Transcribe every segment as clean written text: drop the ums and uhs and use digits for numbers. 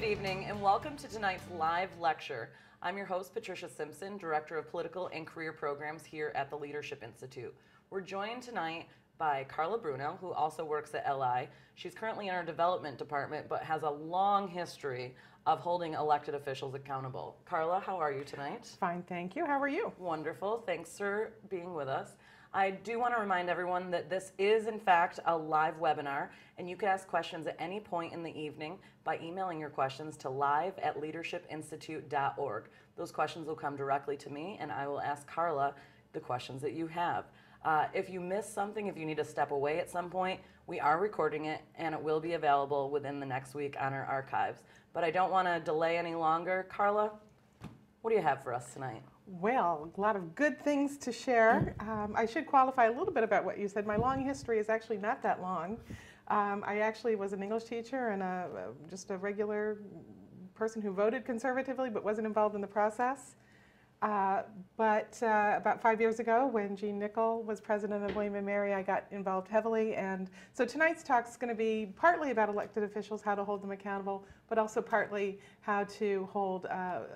Good evening and welcome to tonight's live lecture. I'm your host, Patricia Simpson, Director of Political and Career Programs here at the Leadership Institute. We're joined tonight by Karla Bruno, who also works at LI. She's currently in our development department, but has a long history of holding elected officials accountable. Karla, how are you tonight? Fine, thank you. How are you? Wonderful. Thanks for being with us. I do want to remind everyone that this is, in fact, a live webinar, and you can ask questions at any point in the evening by emailing your questions to live@leadershipinstitute.org. Those questions will come directly to me, and I will ask Karla the questions that you have. If you miss something, if you need to step away at some point, we are recording it, and it will be available within the next week on our archives. But I don't want to delay any longer. Karla, what do you have for us tonight? Well, a lot of good things to share. I should qualify a little bit about what you said. My long history is actually not that long. I actually was an English teacher and just a regular person who voted conservatively but wasn't involved in the process. But about 5 years ago, when Gene Nichol was president of William and Mary, I got involved heavily. And so tonight's talk is going to be partly about elected officials, how to hold them accountable, but also partly how to hold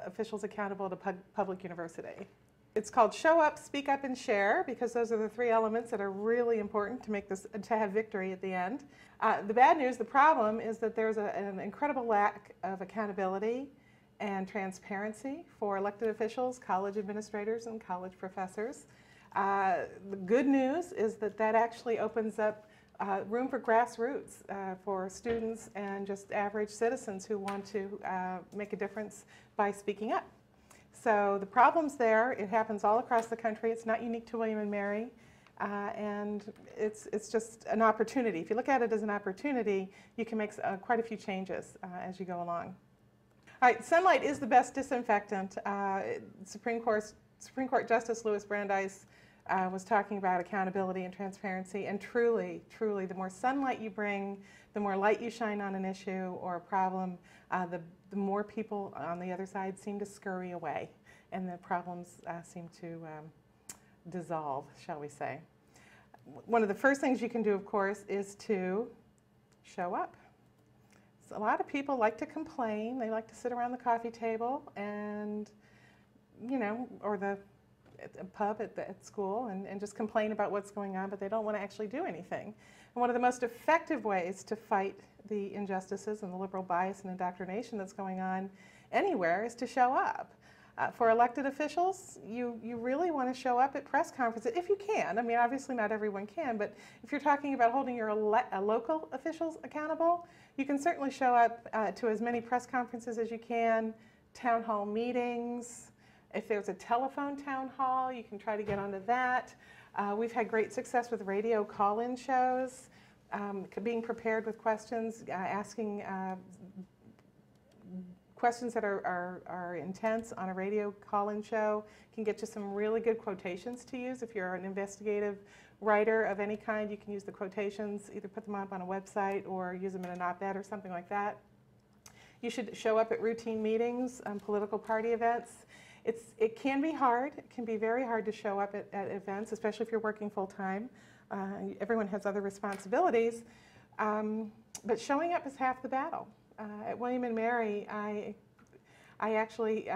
officials accountable to public university. It's called Show Up, Speak Up, and Share, because those are the three elements that are really important to make this, to have victory at the end. The bad news, the problem, is that there's an incredible lack of accountability and transparency for elected officials, college administrators, and college professors. The good news is that that actually opens up room for grassroots, for students and just average citizens who want to make a difference by speaking up. So the problem's there. It happens all across the country. It's not unique to William and Mary. And it's just an opportunity. If you look at it as an opportunity, you can make quite a few changes as you go along. All right, sunlight is the best disinfectant. Supreme Court Justice Louis Brandeis was talking about accountability and transparency, and truly, truly, the more sunlight you bring, the more light you shine on an issue or a problem, the more people on the other side seem to scurry away, and the problems seem to dissolve, shall we say. One of the first things you can do, of course, is to show up. A lot of people like to complain. They like to sit around the coffee table and, you know, or the pub at school and just complain about what's going on, but they don't want to actually do anything. And one of the most effective ways to fight the injustices and the liberal bias and indoctrination that's going on anywhere is to show up. For elected officials, you really want to show up at press conferences, if you can. I mean, obviously not everyone can, but if you're talking about holding your local officials accountable, you can certainly show up to as many press conferences as you can, town hall meetings. If there's a telephone town hall, you can try to get onto that. We've had great success with radio call-in shows, being prepared with questions, asking questions that are intense on a radio call-in show, can get you some really good quotations to use. If you're an investigative writer of any kind, you can use the quotations, either put them up on a website or use them in an op-ed or something like that. You should show up at routine meetings, political party events. It can be hard. It can be very hard to show up at events, especially if you're working full-time. Everyone has other responsibilities, but showing up is half the battle. At William and Mary, I actually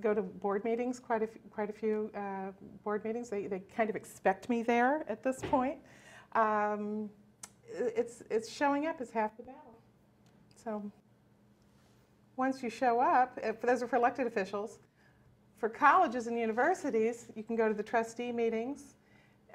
go to board meetings, quite a few board meetings. They kind of expect me there at this point. It's showing up is half the battle. So once you show up, those are for elected officials. For colleges and universities, you can go to the trustee meetings.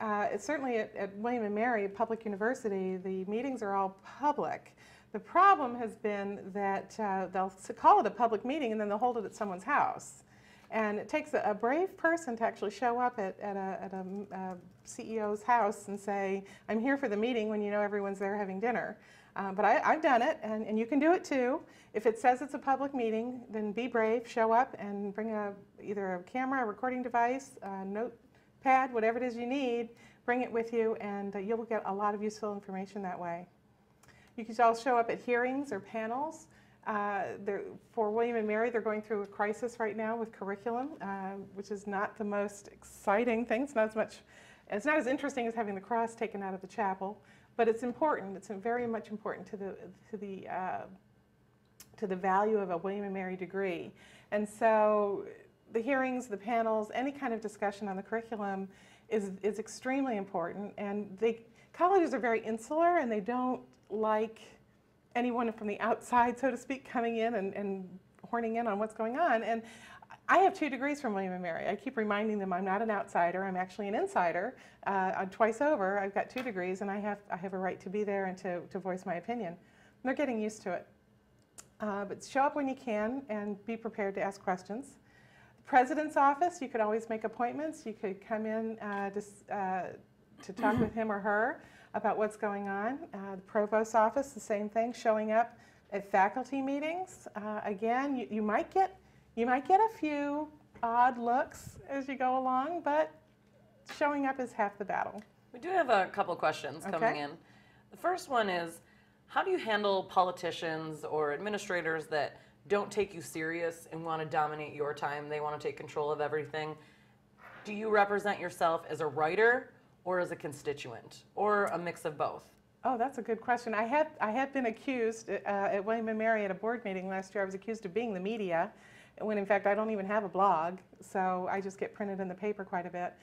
It's certainly at William and Mary, a public university, the meetings are all public. The problem has been that they'll call it a public meeting and then they'll hold it at someone's house. And it takes a brave person to actually show up at a CEO's house and say, I'm here for the meeting when you know everyone's there having dinner. But I've done it, and you can do it too. If it says it's a public meeting, then be brave, show up, and bring either a camera, a recording device, a notepad, whatever it is you need, bring it with you, and you'll get a lot of useful information that way. You can all show up at hearings or panels. For William and Mary, they're going through a crisis right now with curriculum, which is not the most exciting thing. It's not as interesting as having the cross taken out of the chapel, but it's important. It's very much important to the to the value of a William and Mary degree. And so the hearings, the panels, any kind of discussion on the curriculum is extremely important. And colleges are very insular, and they don't like anyone from the outside, so to speak, coming in and horning in on what's going on. And I have 2 degrees from William and Mary. I keep reminding them I'm not an outsider. I'm actually an insider. Twice over, I've got 2 degrees, and I have a right to be there and to voice my opinion. And they're getting used to it. But show up when you can and be prepared to ask questions. The president's office, you could always make appointments. You could come in to talk with him or her about what's going on. The provost's office, the same thing, showing up at faculty meetings. Again, you might get a few odd looks as you go along, but showing up is half the battle. We do have a couple questions coming in. The first one is, how do you handle politicians or administrators that don't take you serious and want to dominate your time? They want to take control of everything. Do you represent yourself as a writer or as a constituent, or a mix of both? Oh, that's a good question. I had been accused at William and Mary at a board meeting last year. I was accused of being the media, when in fact I don't even have a blog, so I just get printed in the paper quite a bit.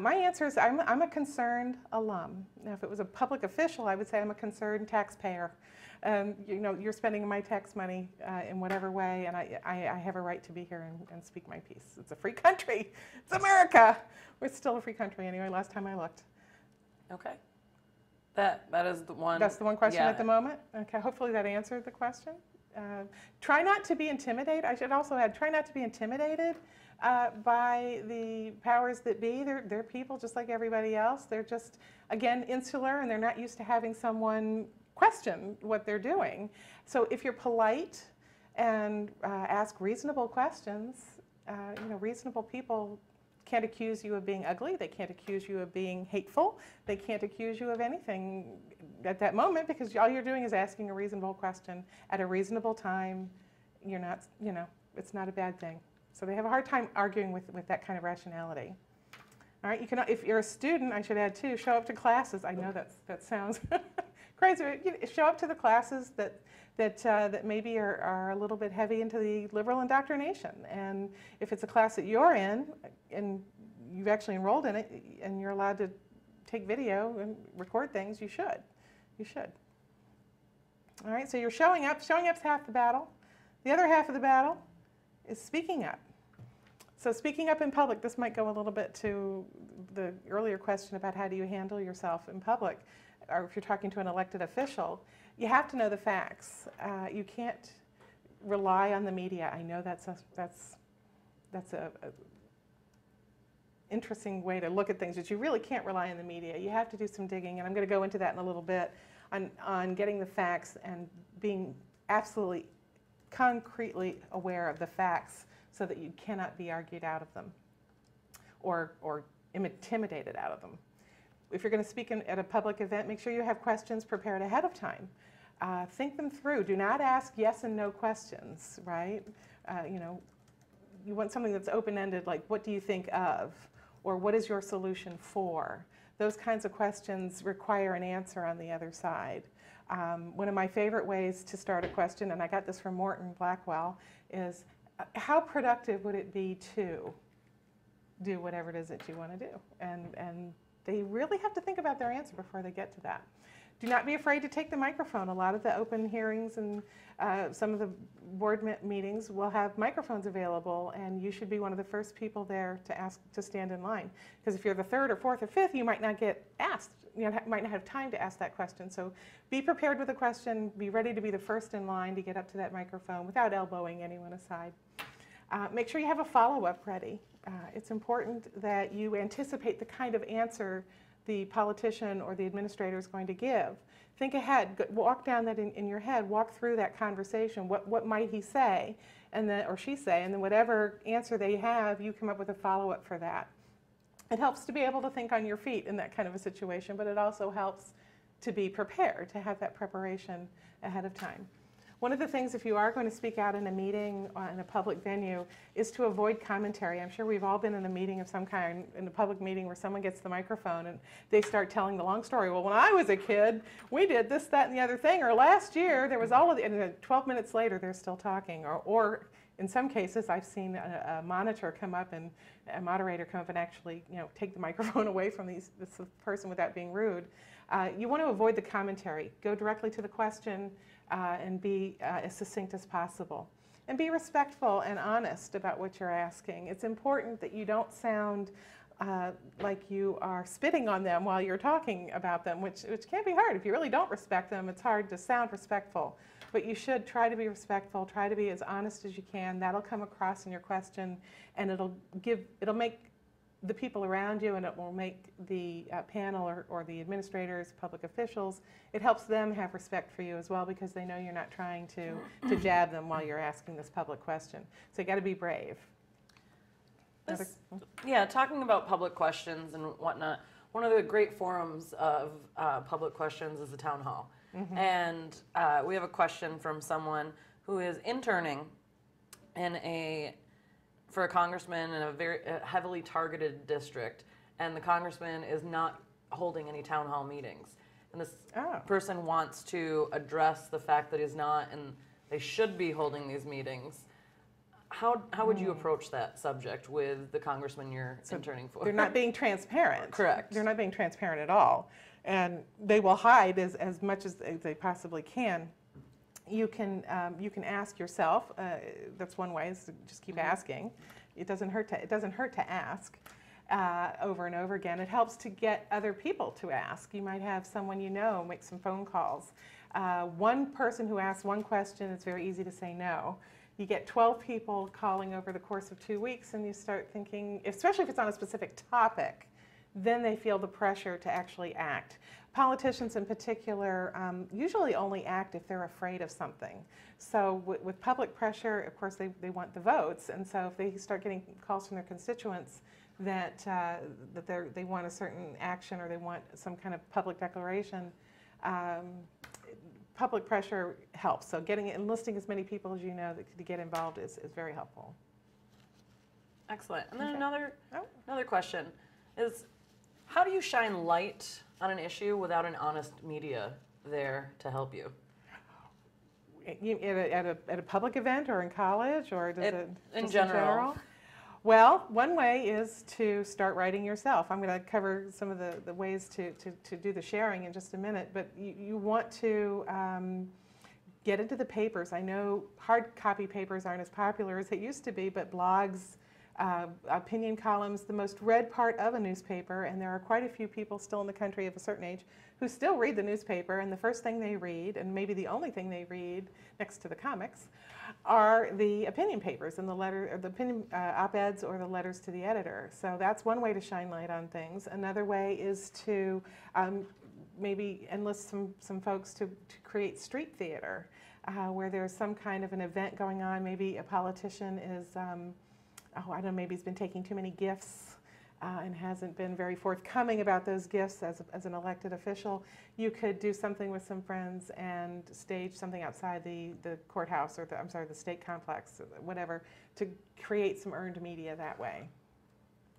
My answer is I'm a concerned alum. Now, if it was a public official, I would say I'm a concerned taxpayer. You know, you're spending my tax money in whatever way, and I have a right to be here and speak my piece. It's a free country. It's America. We're still a free country anyway, last time I looked. Okay. That is the one. That's the one question at the moment? Okay, hopefully that answered the question. Try not to be intimidated. I should also add, try not to be intimidated by the powers that be. They're people just like everybody else. They're just, again, insular, and they're not used to having someone question what they're doing. So if you're polite and ask reasonable questions, you know, reasonable people can't accuse you of being ugly. They can't accuse you of being hateful. They can't accuse you of anything at that moment, because all you're doing is asking a reasonable question at a reasonable time. You're not, you know, it's not a bad thing. So they have a hard time arguing with that kind of rationality. All right, you can, if you're a student, I should add too, show up to classes. I know that sounds crazy. Show up to the classes that maybe are a little bit heavy into the liberal indoctrination. And if it's a class that you're in, and you've actually enrolled in it, and you're allowed to take video and record things, you should. You should. All right, so you're showing up. Showing up's half the battle. The other half of the battle is speaking up. So speaking up in public, this might go a little bit to the earlier question about how do you handle yourself in public, or if you're talking to an elected official. You have to know the facts. You can't rely on the media. I know that's an interesting way to look at things, that you really can't rely on the media. You have to do some digging, and I'm going to go into that in a little bit, on getting the facts and being absolutely concretely aware of the facts so that you cannot be argued out of them or intimidated out of them. If you're going to speak at a public event, make sure you have questions prepared ahead of time. Think them through. Do not ask yes and no questions, right? You know, you want something that's open-ended, like what do you think of, or what is your solution for? Those kinds of questions require an answer on the other side. One of my favorite ways to start a question, and I got this from Morton Blackwell, is how productive would it be to do whatever it is that you want to do? And they really have to think about their answer before they get to that. Do not be afraid to take the microphone. A lot of the open hearings and some of the board meetings will have microphones available, and you should be one of the first people there to stand in line. Because if you're the third or fourth or fifth, you might not get asked. You might not have time to ask that question. So be prepared with a question. Be ready to be the first in line to get up to that microphone without elbowing anyone aside. Make sure you have a follow-up ready. It's important that you anticipate the kind of answer the politician or the administrator is going to give. Think ahead. Walk down that in your head. Walk through that conversation. What might he say, and then, or she say, and then whatever answer they have, you come up with a follow-up for that. It helps to be able to think on your feet in that kind of a situation, but it also helps to be prepared, to have that preparation ahead of time. One of the things, if you are going to speak out in a meeting or in a public venue, is to avoid commentary. I'm sure we've all been in a meeting of some kind, in a public meeting where someone gets the microphone and they start telling the long story. Well, when I was a kid, we did this, that, and the other thing, or last year there was all of the, and then 12 minutes later they're still talking, or in some cases, I've seen a monitor come up and a moderator come up and actually, you know, take the microphone away from this person without being rude. You want to avoid the commentary. Go directly to the question and be as succinct as possible. And be respectful and honest about what you're asking. It's important that you don't sound like you are spitting on them while you're talking about them, which can be hard. If you really don't respect them, it's hard to sound respectful. But you should try to be respectful, try to be as honest as you can. That'll come across in your question, and it'll make the people around you, and it will make the panel or the administrators, public officials, it helps them have respect for you as well, because they know you're not trying to jab them while you're asking this public question. So you got to be brave. Yeah, talking about public questions and whatnot, one of the great forums of public questions is the town hall. Mm-hmm. And we have a question from someone who is interning for a congressman in a very heavily targeted district, and the congressman is not holding any town hall meetings. And this person wants to address the fact that he's not, and they should be holding these meetings. How would you approach that subject with the congressman you're interning for? They're not being transparent. Correct. They're not being transparent at all. And they will hide as much as they possibly can. You can ask yourself. That's one way, is to just keep asking. It doesn't hurt to ask over and over again. It helps to get other people to ask. You might have someone you know make some phone calls. One person who asks one question, it's very easy to say no. You get 12 people calling over the course of 2 weeks, and you start thinking, especially if it's on a specific topic, then they feel the pressure to actually act. Politicians in particular usually only act if they're afraid of something. So with public pressure, of course, they want the votes, and so if they start getting calls from their constituents that, they want a certain action or they want some kind of public declaration, public pressure helps. So enlisting as many people as you know to get involved is very helpful. Excellent. And then another question is, how do you shine light on an issue without an honest media there to help you? At a public event or in college, or in general? Well, one way is to start writing yourself. I'm going to cover some of the ways to do the sharing in just a minute, but you want to get into the papers. I know hard copy papers aren't as popular as they used to be, but blogs, opinion columns, the most read part of a newspaper, and there are quite a few people still in the country of a certain age who still read the newspaper, and the first thing they read, and maybe the only thing they read next to the comics, are the opinion papers and the opinion op-eds or the letters to the editor. So that's one way to shine light on things. Another way is to maybe enlist some folks to create street theater, where there's some kind of an event going on. Maybe a politician is I don't know, maybe he's been taking too many gifts and hasn't been very forthcoming about those gifts as an elected official. You could do something with some friends and stage something outside the courthouse or the state complex, whatever, to create some earned media that way.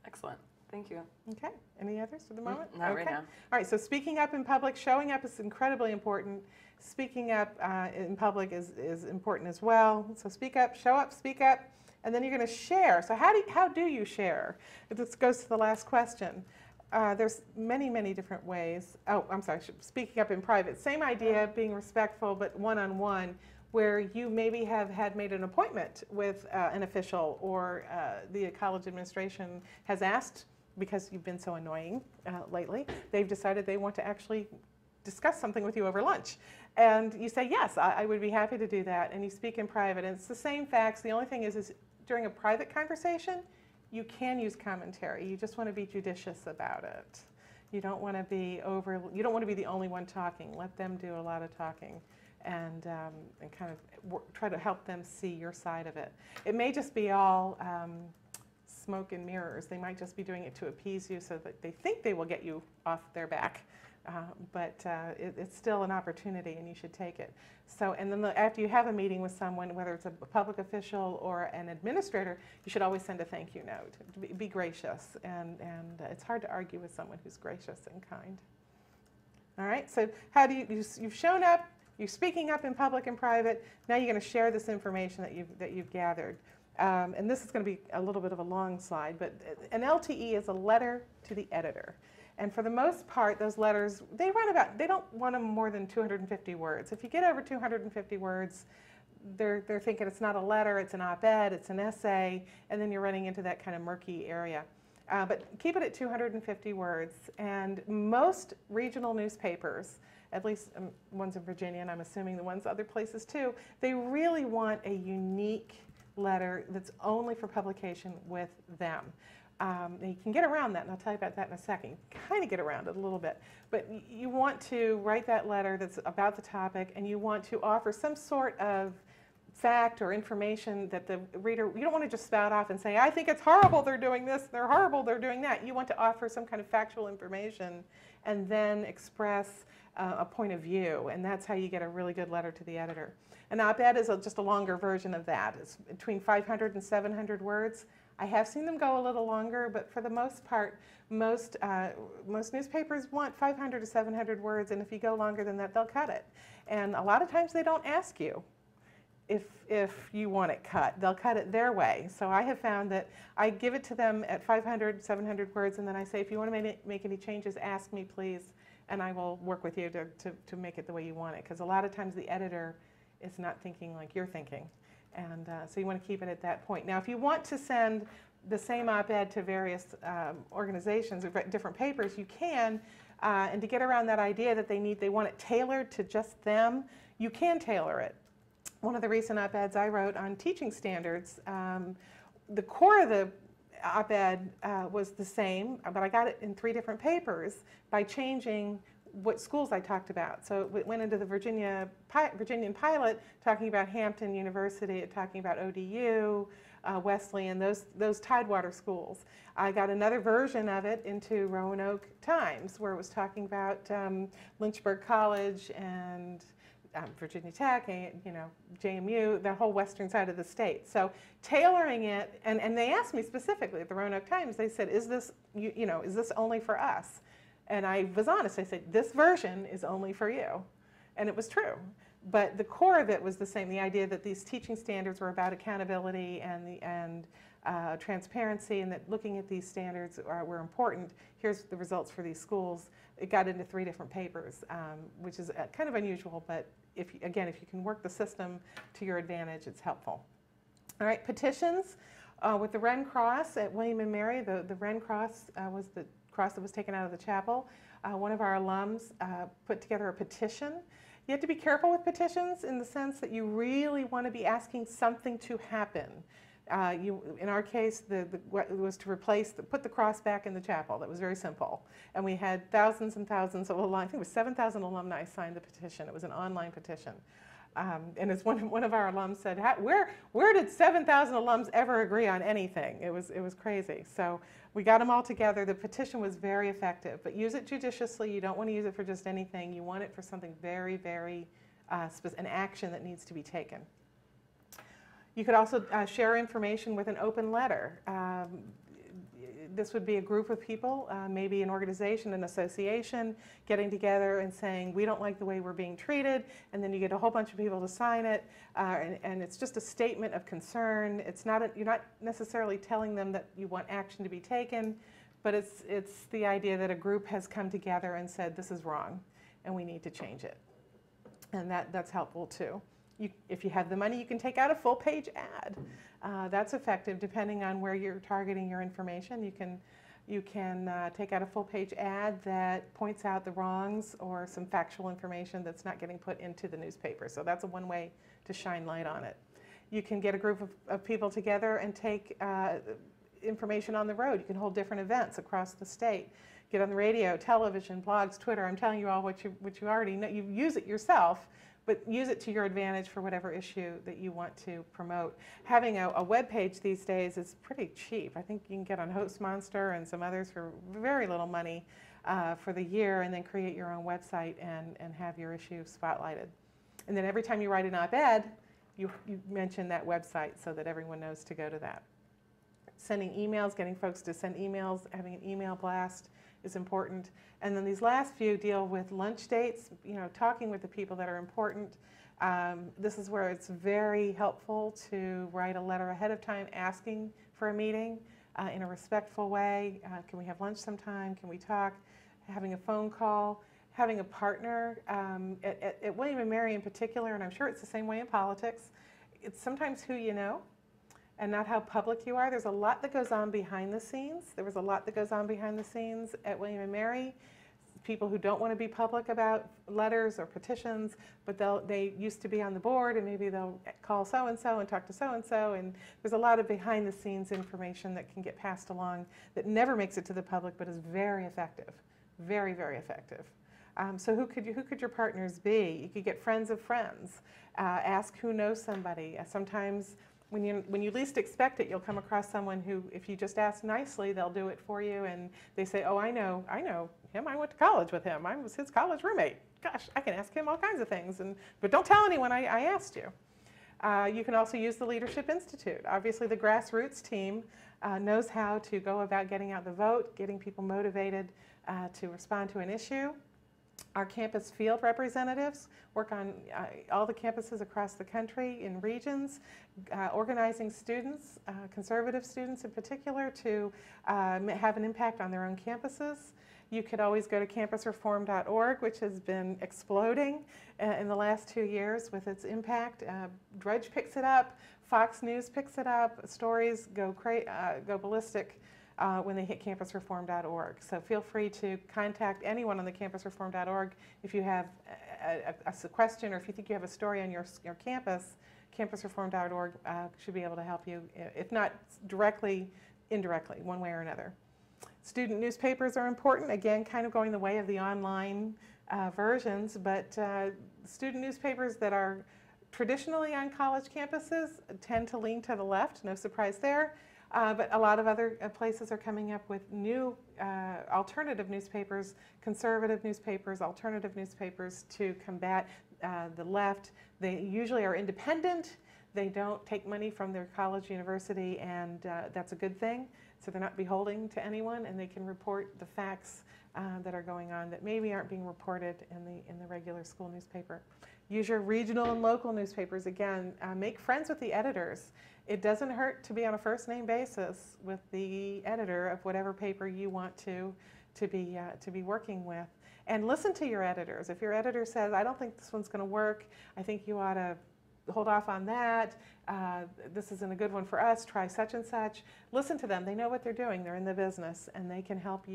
Excellent. Thank you. Okay. Any others for the moment? Not right now. All right. So speaking up in public, showing up is incredibly important. Speaking up in public is important as well. So speak up, show up, speak up. And then you're going to share. So how do you share? This goes to the last question. There's many different ways. Oh, I'm sorry, speaking up in private. Same idea, being respectful, but one-on-one, where you maybe made an appointment with an official, or the college administration has asked, because you've been so annoying lately, they've decided they want to actually discuss something with you over lunch. And you say, yes, I would be happy to do that. And you speak in private. And it's the same facts. The only thing is during a private conversation, you can use commentary. You just want to be judicious about it. You don't want to be you don't want to be the only one talking. Let them do a lot of talking, and kind of try to help them see your side of it. It may just be all smoke and mirrors. They might just be doing it to appease you so that they think they will get you off their back. But it's still an opportunity, and you should take it. So, and then after you have a meeting with someone, whether it's a public official or an administrator, you should always send a thank you note. Be gracious, and it's hard to argue with someone who's gracious and kind. All right. So, how do you've shown up? You're speaking up in public and private. Now you're going to share this information that you've gathered. And this is going to be a little bit of a long slide, but an LTE is a letter to the editor. And for the most part, those letters, they don't want them more than 250 words. If you get over 250 words, they're thinking it's not a letter, it's an op-ed, it's an essay, and then you're running into that kind of murky area. But keep it at 250 words. And most regional newspapers, at least ones in Virginia, and I'm assuming the ones other places too, they really want a unique letter that's only for publication with them. You can get around that, and I'll tell you about that in a second. You kind of get around it a little bit. But you want to write that letter that's about the topic, and you want to offer some sort of fact or information that the reader, you don't want to just spout off and say, I think it's horrible they're doing this, they're horrible they're doing that. You want to offer some kind of factual information and then express a point of view, and that's how you get a really good letter to the editor. An op-ed is just a longer version of that. It's between 500 and 700 words. I have seen them go a little longer, but for the most part, most newspapers want 500 to 700 words, and if you go longer than that, they'll cut it. And a lot of times they don't ask you if you want it cut. They'll cut it their way. So I have found that I give it to them at 500, 700 words, and then I say, if you want to make any changes, ask me, please, and I will work with you to make it the way you want it. Because a lot of times the editor is not thinking like you're thinking. And so you want to keep it at that point. Now, if you want to send the same op-ed to various organizations or different papers, you can. And to get around that idea that they want it tailored to just them, you can tailor it. One of the recent op-eds I wrote on teaching standards, the core of the op-ed was the same, but I got it in 3 different papers by changing what schools I talked about. So it went into the Virginian pilot, talking about Hampton University, talking about ODU, Wesleyan, those Tidewater schools. I got another version of it into Roanoke Times, where it was talking about Lynchburg College and Virginia Tech, you know, JMU, the whole western side of the state. So tailoring it, and they asked me specifically at the Roanoke Times, they said, is this, you know, is this only for us? And I was honest, I said, this version is only for you. And it was true. But the core of it was the same, the idea that these teaching standards were about accountability and transparency, and that looking at these standards were important. Here's the results for these schools. It got into 3 different papers, which is kind of unusual, but if you can work the system to your advantage, it's helpful. All right, petitions. With the Wren Cross at William and Mary, the Wren Cross was the cross that was taken out of the chapel. One of our alums put together a petition. You have to be careful with petitions in the sense that you really want to be asking something to happen. In our case, what was to replace, put the cross back in the chapel. That was very simple. And we had thousands and thousands of alumni, I think it was 7,000 alumni signed the petition. It was an online petition. And as one of our alums said, where did 7,000 alums ever agree on anything? It was crazy. So we got them all together. The petition was very effective, but use it judiciously. You don't want to use it for just anything. You want it for something very, very an action that needs to be taken. You could also share information with an open letter. This would be a group of people, maybe an organization, an association, getting together and saying, we don't like the way we're being treated, and then you get a whole bunch of people to sign it, and it's just a statement of concern. It's not you're not necessarily telling them that you want action to be taken, but it's the idea that a group has come together and said, this is wrong, and we need to change it, and that's helpful too. If you have the money, you can take out a full-page ad. That's effective, depending on where you're targeting your information. You can take out a full-page ad that points out the wrongs or some factual information that's not getting put into the newspaper. So that's one way to shine light on it. You can get a group of people together and take information on the road. You can hold different events across the state. Get on the radio, television, blogs, Twitter. I'm telling you all what you already know. You use it yourself, but use it to your advantage for whatever issue that you want to promote. Having a web page these days is pretty cheap. I think you can get on HostMonster and some others for very little money. for the year, and then create your own website and have your issue spotlighted. And then every time you write an op-ed, you mention that website so that everyone knows to go to that. Sending emails, getting folks to send emails, having an email blast is important. And then these last few deal with lunch dates, you know, talking with the people that are important. This is where it's very helpful to write a letter ahead of time asking for a meeting in a respectful way. Can we have lunch sometime? Can we talk? Having a phone call, having a partner. At William and Mary in particular, and I'm sure it's the same way in politics, it's sometimes who you know and not how public you are. There's a lot that goes on behind the scenes. There was a lot that goes on behind the scenes at William and Mary. People who don't want to be public about letters or petitions, but they used to be on the board, and maybe they'll call so-and-so and talk to so-and-so, and there's a lot of behind-the-scenes information that can get passed along that never makes it to the public, but is very effective, very, very effective. So who could your partners be? You could get friends of friends. Ask who knows somebody. Sometimes when you least expect it, you'll come across someone who, if you just ask nicely, they'll do it for you, and they say, oh, I know him. I went to college with him. I was his college roommate. Gosh, I can ask him all kinds of things, but don't tell anyone I asked you. You can also use the Leadership Institute. Obviously, the grassroots team knows how to go about getting out the vote, getting people motivated to respond to an issue. Our campus field representatives work on all the campuses across the country in regions, organizing students, conservative students in particular, to have an impact on their own campuses. You could always go to campusreform.org, which has been exploding in the last 2 years with its impact. Drudge picks it up, Fox News picks it up, stories go ballistic when they hit campusreform.org. So feel free to contact anyone on the campusreform.org if you have a question, or if you think you have a story on your campus. Campusreform.org should be able to help you, if not directly, indirectly, one way or another. Student newspapers are important, again, kind of going the way of the online versions, but student newspapers that are traditionally on college campuses tend to lean to the left, no surprise there. But a lot of other places are coming up with new alternative newspapers, conservative newspapers, alternative newspapers to combat the left. They usually are independent. They don't take money from their college, university, and that's a good thing. So they're not beholden to anyone, and they can report the facts that are going on that maybe aren't being reported in the regular school newspaper. Use your regional and local newspapers. Again, make friends with the editors. It doesn't hurt to be on a first-name basis with the editor of whatever paper you want to be working with. And listen to your editors. If your editor says, I don't think this one's going to work, I think you ought to hold off on that, this isn't a good one for us, try such and such. Listen to them. They know what they're doing. They're in the business, and they can help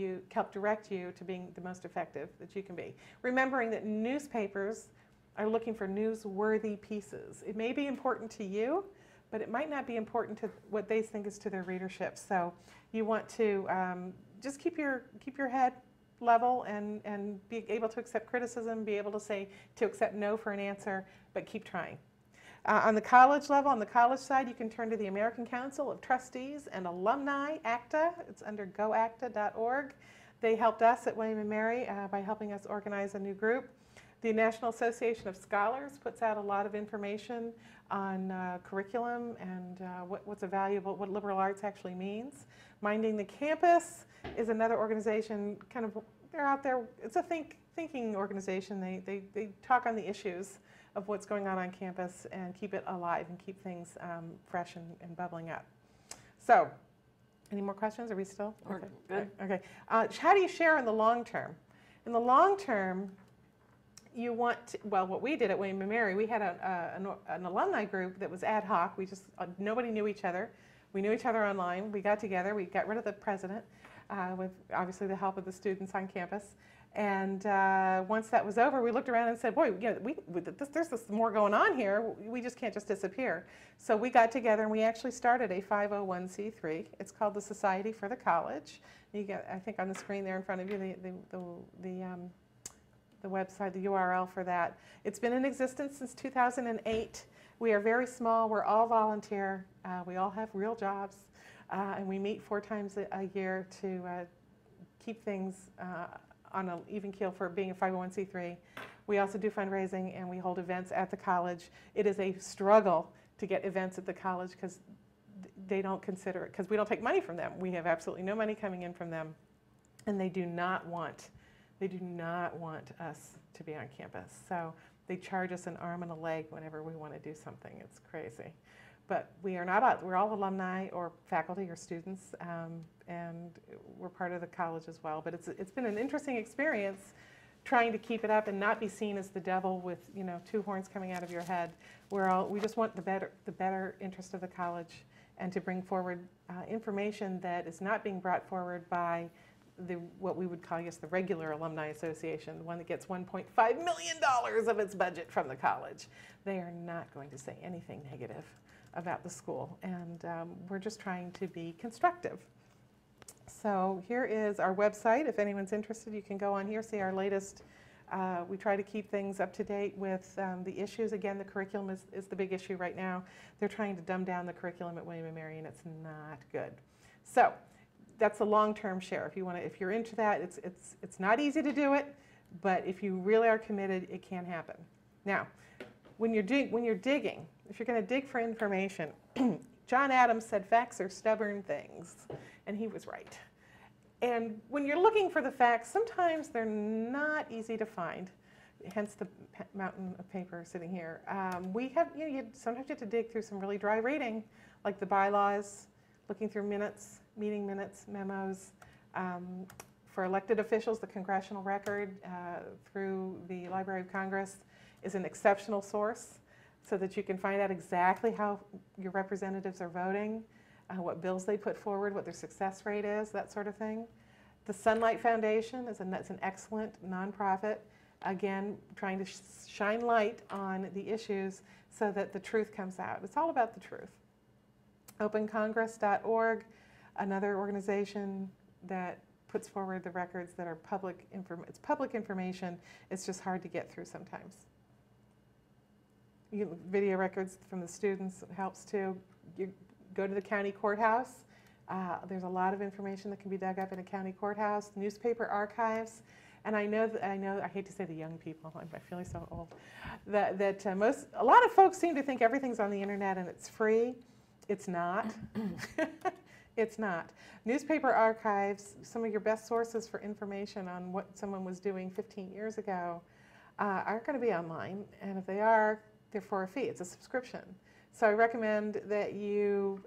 direct you to being the most effective that you can be. Remembering that newspapers are looking for newsworthy pieces. It may be important to you, but it might not be important to what they think is to their readership. So you want to just keep your head level and be able to accept criticism, be able to say to accept no for an answer, but keep trying. On the college level, on the college side, you can turn to the American Council of Trustees and Alumni, ACTA. It's under goacta.org. They helped us at William & Mary by helping us organize a new group. The National Association of Scholars puts out a lot of information on curriculum and what liberal arts actually means. Minding the Campus is another organization, kind of, they're out there, it's a thinking organization. They talk on the issues of what's going on campus and keep it alive and keep things fresh and bubbling up. So, any more questions? Are we still? Okay. Good. Okay. How do you share in the long term? In the long term, you want to, well, what we did at William & Mary, we had an alumni group that was ad hoc. We just, nobody knew each other. We knew each other online. We got together. We got rid of the president with obviously the help of the students on campus. And once that was over, we looked around and said, boy, you know, there's more going on here. We just can't just disappear. So we got together, and we actually started a 501c3. It's called the Society for the College. You get, I think on the screen there in front of you, the website, the URL for that. It's been in existence since 2008. We are very small. We're all volunteer. We all have real jobs. And we meet 4 times a year to keep things on an even keel for being a 501c3. We also do fundraising, and we hold events at the college. It is a struggle to get events at the college because they don't consider it, because we don't take money from them. We have absolutely no money coming in from them, and they do not want us to be on campus. So they charge us an arm and a leg whenever we want to do something. It's crazy. But we are not, we're all alumni or faculty or students, and we're part of the college as well. But it's been an interesting experience trying to keep it up and not be seen as the devil with, you know, two horns coming out of your head. We just want the better interest of the college, and to bring forward information that is not being brought forward by what we would call, yes, the regular alumni association, the one that gets $1.5 million of its budget from the college. They are not going to say anything negative about the school, and we're just trying to be constructive. So here is our website. If anyone's interested, you can go on here, see our latest. We try to keep things up to date with the issues. Again, the curriculum is the big issue right now. They're trying to dumb down the curriculum at William and Mary, and it's not good. So that's a long-term share. If you want to, if you're into that, it's not easy to do it, but if you really are committed, it can happen. Now, when you're digging, if you're going to dig for information, John Adams said facts are stubborn things, and he was right. And when you're looking for the facts, sometimes they're not easy to find, hence the mountain of paper sitting here. Sometimes you have to dig through some really dry reading, like the bylaws, looking through minutes, meeting minutes, memos. For elected officials, the Congressional Record through the Library of Congress is an exceptional source, so that you can find out exactly how your representatives are voting, what bills they put forward, what their success rate is, that sort of thing. The Sunlight Foundation that's an excellent nonprofit, again, trying to shine light on the issues so that the truth comes out. It's all about the truth. Opencongress.org, another organization that puts forward the records that are public. It's public information. It's just hard to get through sometimes. Video records from the students helps too. You go to the county courthouse. There's a lot of information that can be dug up in a county courthouse. Newspaper archives, and I know. I hate to say the young people. I'm feeling so old. A lot of folks seem to think everything's on the internet and it's free. It's not. It's not. Newspaper archives. Some of your best sources for information on what someone was doing 15 years ago aren't going to be online, and if they are, they're for a fee. It's a subscription. So I recommend that you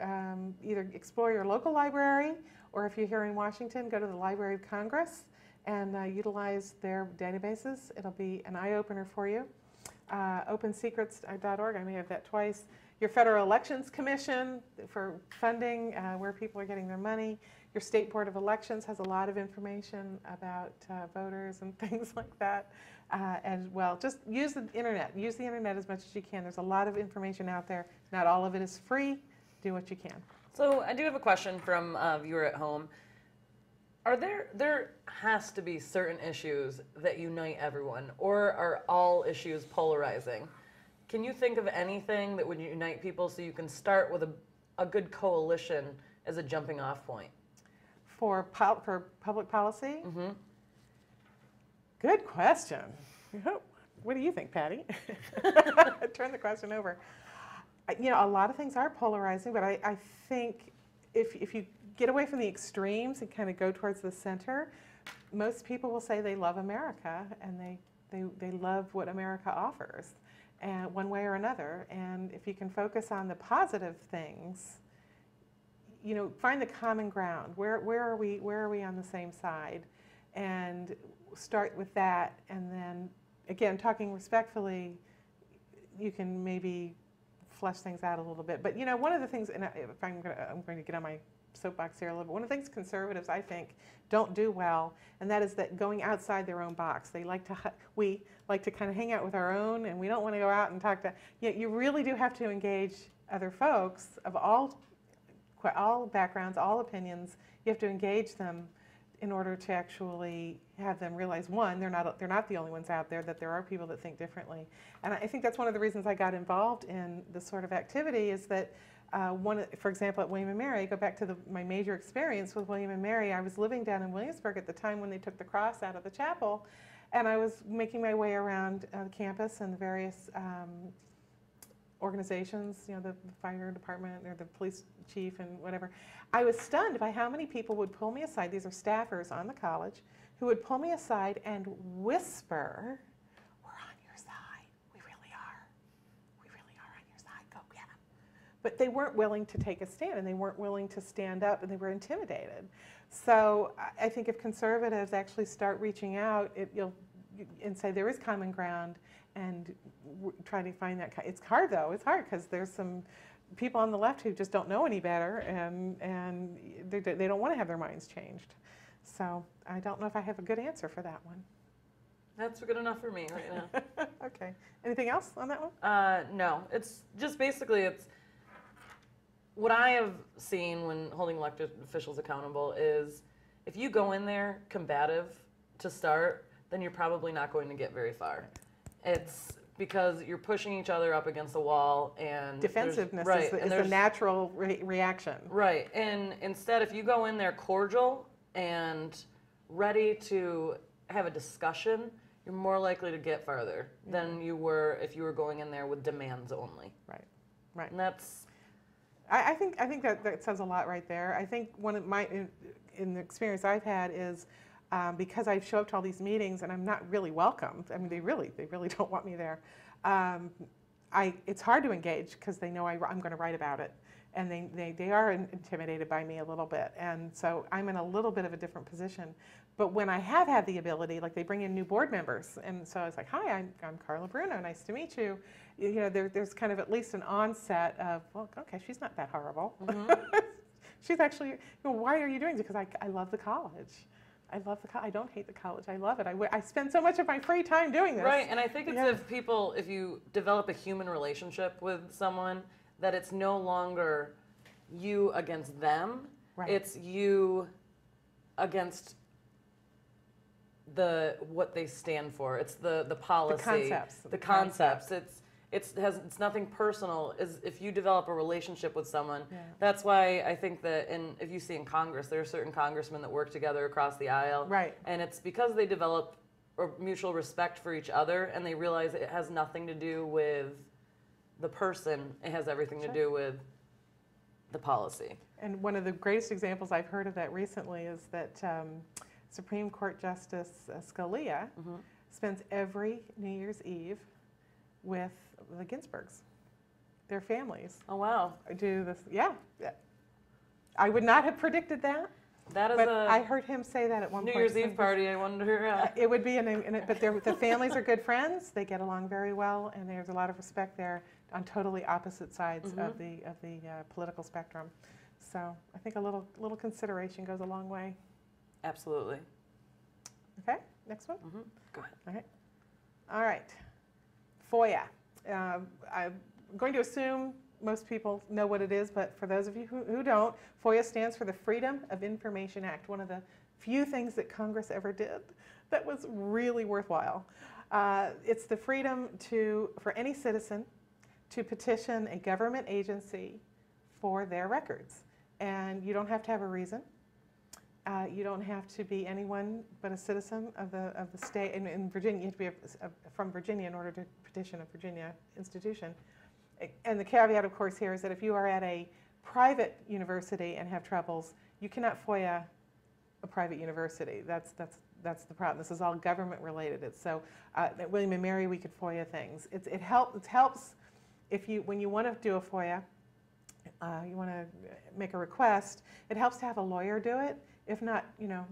either explore your local library, or if you're here in Washington, go to the Library of Congress and utilize their databases. It'll be an eye-opener for you. OpenSecrets.org, I may have that twice. Your Federal Elections Commission for funding, where people are getting their money. Your State Board of Elections has a lot of information about voters and things like that. And well, just use the internet. Use the internet as much as you can. There's a lot of information out there. Not all of it is free. Do what you can. So I do have a question from a viewer at home. There has to be certain issues that unite everyone, or are all issues polarizing? Can you think of anything that would unite people so you can start with a good coalition as a jumping off point? For public policy? Mm-hmm. Good question. What do you think, Patty? Turn the question over. You know, a lot of things are polarizing, but I think if you get away from the extremes and kind of go towards the center, most people will say they love America and they love what America offers, and one way or another. And if you can focus on the positive things, you know, find the common ground. Where are we on the same side? And start with that, and then, again, talking respectfully, you can maybe flesh things out a little bit. But, you know, one of the things, and if I'm going to get on my soapbox here a little bit, one of the things conservatives, I think, don't do well, and that is that going outside their own box. We like to kind of hang out with our own, and we don't want to go out and talk to, yet you really do have to engage other folks of all backgrounds, all opinions. You have to engage them in order to actually have them realize, one, they're not the only ones out there, that there are people that think differently. And I think that's one of the reasons I got involved in this sort of activity, is that For example, at William and Mary, go back to my major experience with William and Mary. I was living down in Williamsburg at the time when they took the cross out of the chapel, and I was making my way around the campus and the various organizations, you know, the fire department or the police chief and whatever. I was stunned by how many people would pull me aside. These are staffers on the college who would pull me aside and whisper, "We're on your side. We really are. We really are on your side. Go get them." But they weren't willing to take a stand, and they weren't willing to stand up, and they were intimidated. So I think if conservatives actually start reaching out and say there is common ground and try to find that, it's hard though. It's hard because there's some people on the left who just don't know any better, and they don't want to have their minds changed. So I don't know if I have a good answer for that one. That's good enough for me right now. Okay. Anything else on that one? No. It's just basically what I have seen when holding elected officials accountable is if you go in there combative to start, then you're probably not going to get very far. It's because you're pushing each other up against the wall, and defensiveness is the natural reaction. Right. And instead, if you go in there cordial and ready to have a discussion, you're more likely to get farther than you were if you were going in there with demands only. Right. Right. And that's. I think that says a lot right there. I think one of my, in the experience I've had is because I show up to all these meetings and I'm not really welcomed. I mean, they really don't want me there. It's hard to engage because they know I'm going to write about it, and they are intimidated by me a little bit. And so I'm in a little bit of a different position. But when I have had the ability, like they bring in new board members, and so I was like, "Hi, I'm Karla Bruno. Nice to meet you." You know, there's kind of at least an onset of, "Well, okay, she's not that horrible. Mm-hmm. She's actually. You know, why are you doing this? Because I love the college. I love the college. I don't hate the college. I love it. I spend so much of my free time doing this." Right, and I think it's if you develop a human relationship with someone, that it's no longer you against them. Right. It's you against what they stand for. It's the policy, the concepts. It's nothing personal. Is if you develop a relationship with someone, that's why I think that. And if you see in Congress, there are certain congressmen that work together across the aisle, right? And it's because they develop a mutual respect for each other, and they realize it has nothing to do with the person. It has everything to do with the policy. And one of the greatest examples I've heard of that recently is that Supreme Court Justice Scalia spends every New Year's Eve with the Ginsburgs, their families. Oh wow! Do this? Yeah. I would not have predicted that. That is. But I heard him say that at one point. New Year's Eve party. I wonder. It would be but the families are good friends. They get along very well, and there's a lot of respect there on totally opposite sides of the political spectrum. So I think a little consideration goes a long way. Absolutely. Okay, next one? Mm-hmm. Go ahead. Okay. All right. FOIA. I'm going to assume most people know what it is, but for those of you who don't, FOIA stands for the Freedom of Information Act, one of the few things that Congress ever did that was really worthwhile. It's the freedom for any citizen to petition a government agency for their records. And you don't have to have a reason. You don't have to be anyone but a citizen of the state. In Virginia, you have to be from Virginia in order to petition a Virginia institution. And the caveat, of course, here is that if you are at a private university and have troubles, you cannot FOIA a private university. That's the problem. This is all government related. At William and Mary, we could FOIA things. It helps if when you want to do a FOIA, you want to make a request. It helps to have a lawyer do it. If not, you know,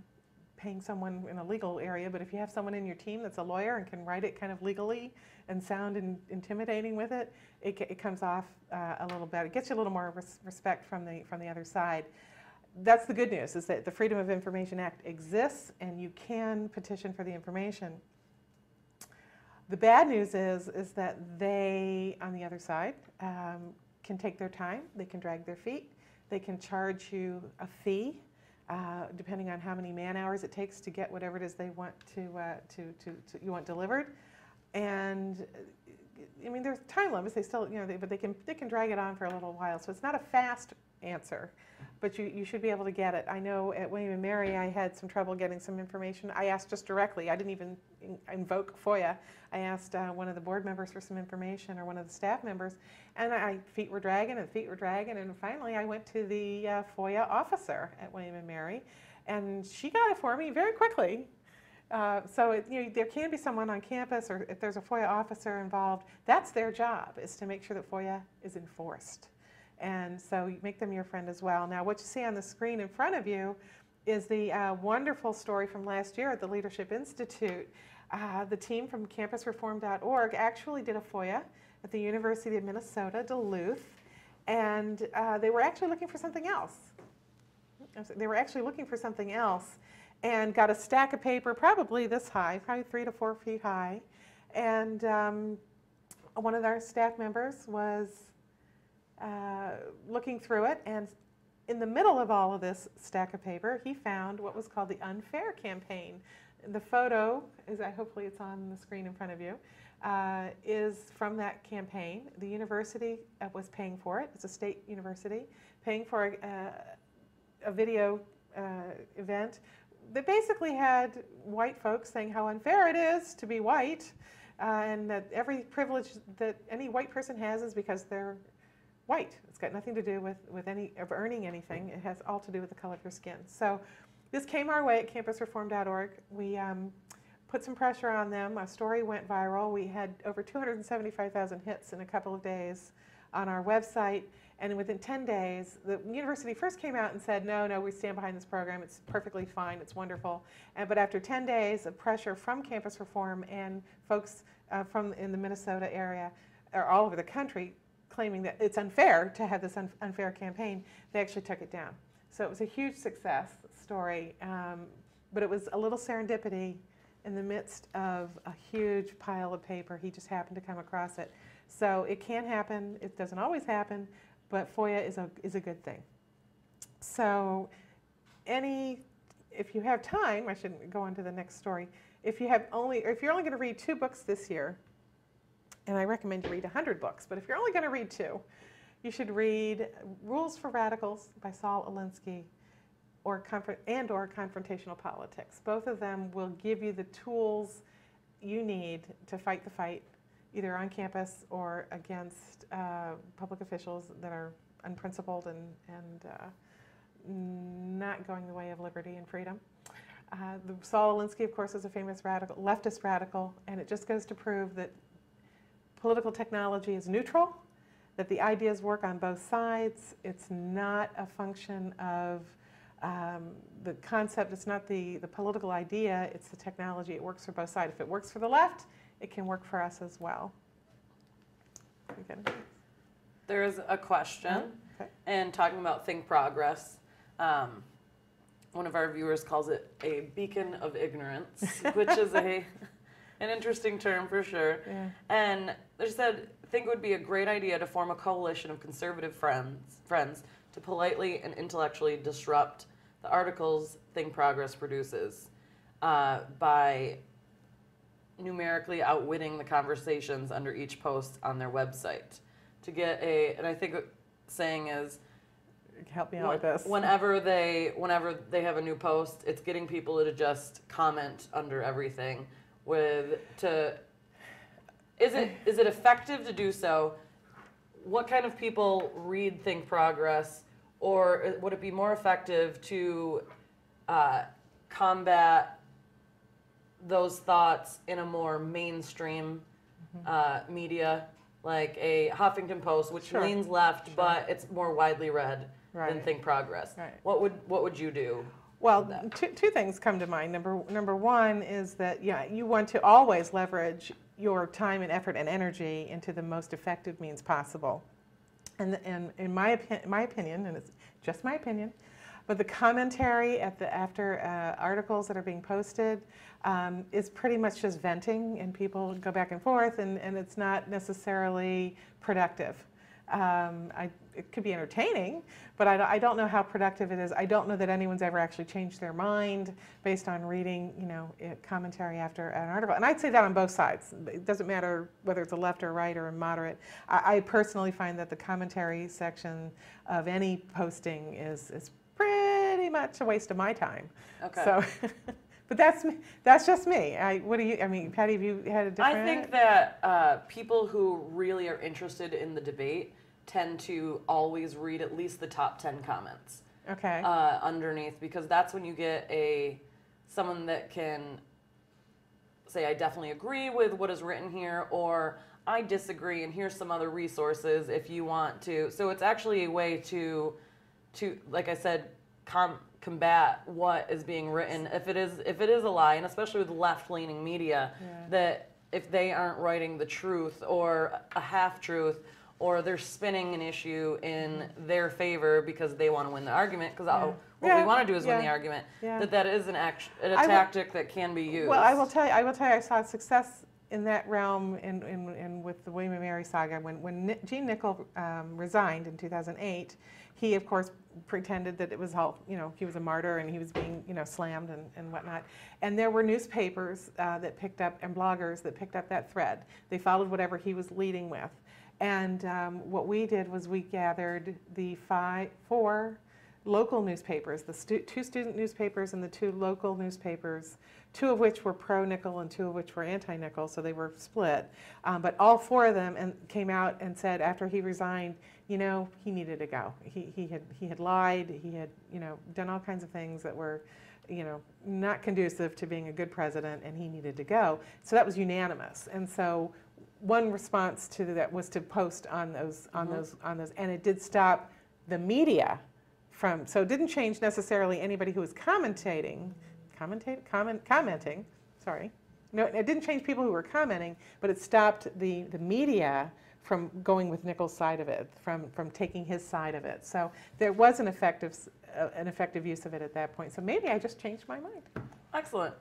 paying someone in a legal area, but if you have someone in your team that's a lawyer and can write it kind of legally and sound intimidating with it, it comes off a little better. It gets you a little more respect from the other side. That's the good news, is that the Freedom of Information Act exists and you can petition for the information. The bad news is that they, on the other side, can take their time, they can drag their feet, they can charge you a fee, depending on how many man hours it takes to get whatever it is they want you want delivered, and I mean, there's time limits. They still, you know, but they can drag it on for a little while. So it's not a fast answer, but you should be able to get it. I know at William and Mary, I had some trouble getting some information. I asked just directly. I didn't even invoke FOIA. I asked one of the board members for some information, or one of the staff members, and feet were dragging, and finally I went to the FOIA officer at William and Mary, and she got it for me very quickly. So you know, there can be someone on campus, or if there's a FOIA officer involved, that's their job, is to make sure that FOIA is enforced. And so you make them your friend as well. Now, what you see on the screen in front of you is the wonderful story from last year at the Leadership Institute. The team from campusreform.org actually did a FOIA at the University of Minnesota, Duluth, and they were actually looking for something else. They were actually looking for something else, and got a stack of paper probably this high, probably 3 to 4 feet high, and one of our staff members was looking through it, and in the middle of all of this stack of paper, he found what was called the Unfair Campaign. The photo, is hopefully it's on the screen in front of you, is from that campaign. The university was paying for it. It's a state university, paying for a video event. They basically had white folks saying how unfair it is to be white, and that every privilege that any white person has is because they're white. It's got nothing to do with any of earning anything. It has all to do with the color of your skin. So this came our way at campusreform.org. We put some pressure on them. Our story went viral. We had over 275,000 hits in a couple of days on our website, and within 10 days, the university first came out and said, no, no, we stand behind this program, it's perfectly fine, it's wonderful. But after 10 days of pressure from Campus Reform and folks in the Minnesota area, or all over the country, claiming that it's unfair to have this unfair campaign, they actually took it down. So it was a huge success story, but it was a little serendipity in the midst of a huge pile of paper. He just happened to come across it. So it can happen, it doesn't always happen, but FOIA is a good thing. So if you have time, I shouldn't go on to the next story. If you're only going to read 2 books this year, and I recommend you read 100 books, but if you're only going to read 2, you should read Rules for Radicals by Saul Alinsky, or Confrontational Politics. Both of them will give you the tools you need to fight the fight, either on campus or against public officials that are unprincipled and not going the way of liberty and freedom. Saul Alinsky, of course, is a famous leftist radical, and it just goes to prove that political technology is neutral, that the ideas work on both sides. It's not a function of the concept, it's not the political idea, it's the technology. It works for both sides. If it works for the left, it can work for us as well. There is a question, okay. And talking about Think Progress, one of our viewers calls it a beacon of ignorance, which is an interesting term for sure. Yeah. And they said, think it would be a great idea to form a coalition of conservative friends to politely and intellectually disrupt the articles Think Progress produces by numerically outwitting the conversations under each post on their website to get and I think what saying is, help me out with this, whenever they have a new post, it's getting people to just comment under everything is it effective to do so? What kind of people read Think Progress, or would it be more effective to combat those thoughts in a more mainstream media, like a Huffington Post, which leans left, but it's more widely read than Think Progress. What would you do? Well, two things come to mind. Number one is that you want to always leverage your time and effort and energy into the most effective means possible. And in my opinion, and it's just my opinion, but the commentary after articles that are being posted is pretty much just venting, and people go back and forth, and it's not necessarily productive. It could be entertaining, but I don't know how productive it is. I don't know that anyone's ever actually changed their mind based on reading, you know, commentary after an article. And I'd say that on both sides. It doesn't matter whether it's a left or right or a moderate. I personally find that the commentary section of any posting is pretty much a waste of my time. Okay. So, but that's just me. What do you? I mean, Patty, have you had a different? I think that people who really are interested in the debate tend to always read at least the top 10 comments. Okay. Underneath, because that's when you get someone that can say, I definitely agree with what is written here, or I disagree, and here's some other resources if you want to. So it's actually a way to like I said, combat what is being written if it is a lie, and especially with left-leaning media, yeah. That if they aren't writing the truth or a half-truth, or they're spinning an issue in their favor because they want to win the argument, because yeah. We want to do is yeah. win the argument, yeah. that is a tactic that can be used. Well, I will tell you, I saw success in that realm in with the William and Mary saga. When Gene Nichol resigned in 2008, he, of course, pretended that it was all, you know, he was a martyr and he was being, you know, slammed and whatnot. And there were newspapers that picked up, and bloggers that picked up that thread. They followed whatever he was leading with. And what we did was we gathered the four local newspapers, the two student newspapers and the two local newspapers, two of which were pro-Nichol and two of which were anti-Nichol, so they were split. But all four of them came out and said after he resigned, you know, he needed to go. He had lied. He had, you know, done all kinds of things that were, you know, not conducive to being a good president, and he needed to go. So that was unanimous. And so one response to that was to post on those, and it did stop the media from. So it didn't change necessarily anybody who was commenting. Sorry, no, it didn't change people who were commenting, but it stopped the media from going with Nichol's side of it, from taking his side of it. So there was an effective use of it at that point. So maybe I just changed my mind. Excellent.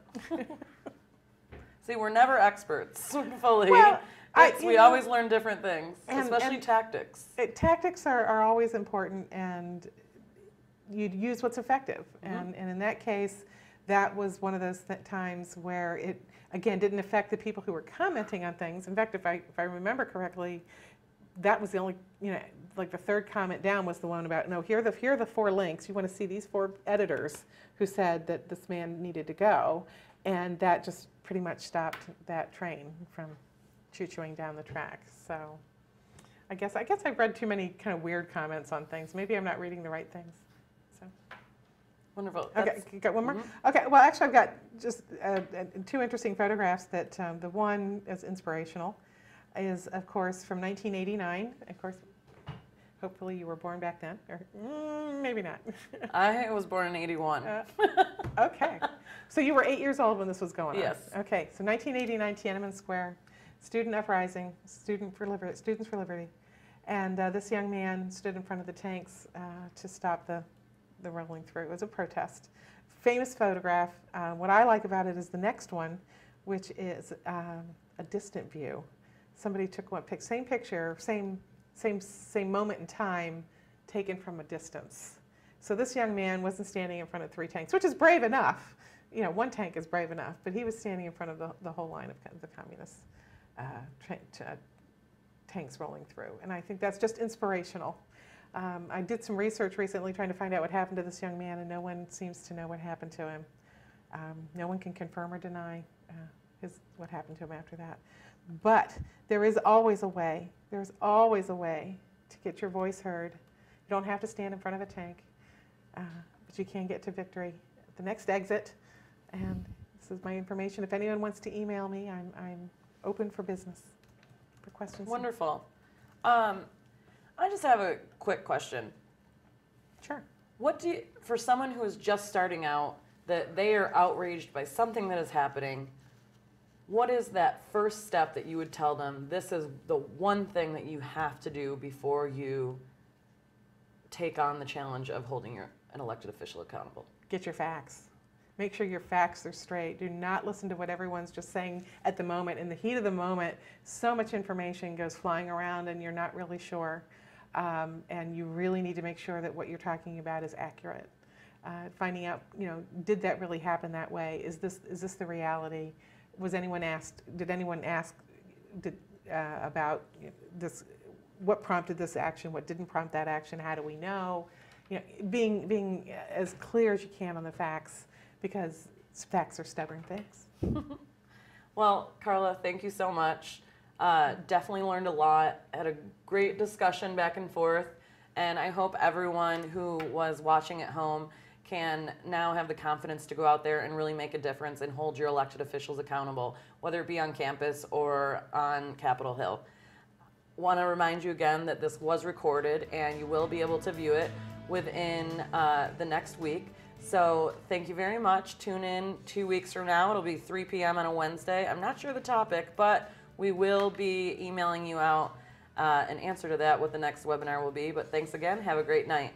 See, we're never experts fully. Well, we always learn different things, especially tactics. Tactics are always important, and you'd use what's effective. Mm-hmm. And in that case, that was one of those times where it, again, didn't affect the people who were commenting on things. In fact, if I remember correctly, that was the only, you know, like the third comment down was the one about, no, here are the four links. You want to see these four editors who said that this man needed to go. And that just pretty much stopped that train from choo-chooing down the track. So I guess I've read too many kind of weird comments on things. Maybe I'm not reading the right things. So wonderful. Okay, got one more? Mm-hmm. Okay, well, actually, I've got just two interesting photographs that the one is inspirational, is, of course, from 1989. Of course, hopefully you were born back then, or maybe not. I was born in 81. Okay. So you were 8 years old when this was going on. Yes. Okay. So 1989, Tiananmen Square, student uprising, Students for Liberty, and this young man stood in front of the tanks to stop the rolling through. It was a protest. Famous photograph. What I like about it is the next one, which is a distant view. Somebody took one same picture, same moment in time, taken from a distance. So this young man wasn't standing in front of three tanks, which is brave enough. You know, one tank is brave enough, but he was standing in front of the whole line of the communist tanks rolling through. And I think that's just inspirational. I did some research recently trying to find out what happened to this young man, and no one seems to know what happened to him. No one can confirm or deny what happened to him after that. But there is always a way. There's always a way to get your voice heard. You don't have to stand in front of a tank, but you can get to victory at the next exit. And this is my information. If anyone wants to email me, I'm open for business, for questions. Wonderful. I just have a quick question. Sure. What do you, for someone who is just starting out, that they are outraged by something that is happening, what is that first step that you would tell them, this is the one thing that you have to do before you take on the challenge of holding an elected official accountable? Get your facts. Make sure your facts are straight. Do not listen to what everyone's just saying at the moment. In the heat of the moment, so much information goes flying around and you're not really sure. and you really need to make sure that what you're talking about is accurate. Finding out, you know, did that really happen that way? Is this the reality? Was anyone asked? Did anyone ask about this? What prompted this action? What didn't prompt that action? How do we know? You know, being as clear as you can on the facts, because facts are stubborn things. Well, Karla, thank you so much. Definitely learned a lot. Had a great discussion back and forth, and I hope everyone who was watching at home can now have the confidence to go out there and really make a difference and hold your elected officials accountable, whether it be on campus or on Capitol Hill. Want to remind you again that this was recorded and you will be able to view it within the next week. So thank you very much. Tune in 2 weeks from now. It'll be 3 p.m. on a Wednesday. I'm not sure the topic, but we will be emailing you out an answer to that, what the next webinar will be. But thanks again. Have a great night.